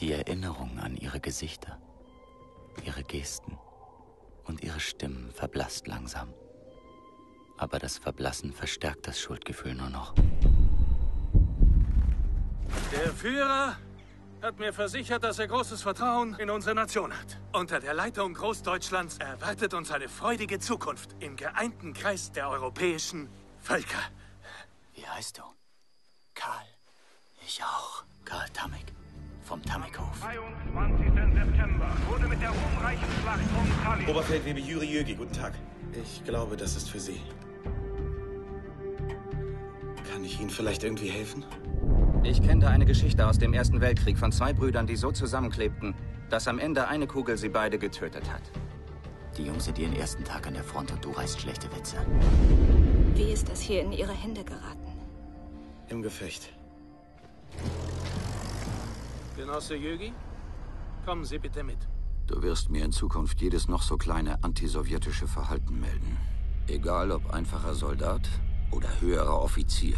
Die Erinnerung an ihre Gesichter, ihre Gesten und ihre Stimmen verblasst langsam. Aber das Verblassen verstärkt das Schuldgefühl nur noch. Der Führer hat mir versichert, dass er großes Vertrauen in unsere Nation hat. Unter der Leitung Großdeutschlands erwartet uns eine freudige Zukunft im geeinten Kreis der europäischen Völker. Wie heißt du? Karl. Ich auch. Karl Tammik. Vom Tammikhof. Am 23. September wurde mit der ruhmreichen Schlacht um Tammik... Oberfeldwebel Juri Jõgi, guten Tag. Ich glaube, das ist für Sie. Kann ich Ihnen vielleicht irgendwie helfen? Ich kenne da eine Geschichte aus dem Ersten Weltkrieg von zwei Brüdern, die so zusammenklebten, dass am Ende eine Kugel sie beide getötet hat. Die Jungs sind ihren ersten Tag an der Front und du reißt schlechte Witze. Wie ist das hier in Ihre Hände geraten? Im Gefecht. Genosse Jõgi, kommen Sie bitte mit. Du wirst mir in Zukunft jedes noch so kleine antisowjetische Verhalten melden. Egal ob einfacher Soldat oder höherer Offizier.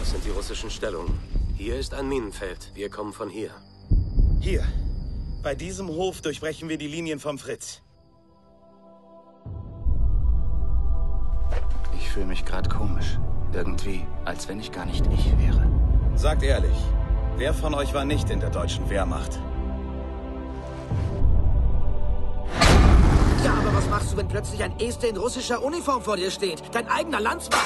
Das sind die russischen Stellungen. Hier ist ein Minenfeld. Wir kommen von hier. Hier. Bei diesem Hof durchbrechen wir die Linien vom Fritz. Ich fühle mich gerade komisch. Irgendwie, als wenn ich gar nicht ich wäre. Sagt ehrlich, wer von euch war nicht in der deutschen Wehrmacht? Ja, aber was machst du, wenn plötzlich ein Este in russischer Uniform vor dir steht? Dein eigener Landsmann!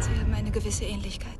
Sie haben eine gewisse Ähnlichkeit.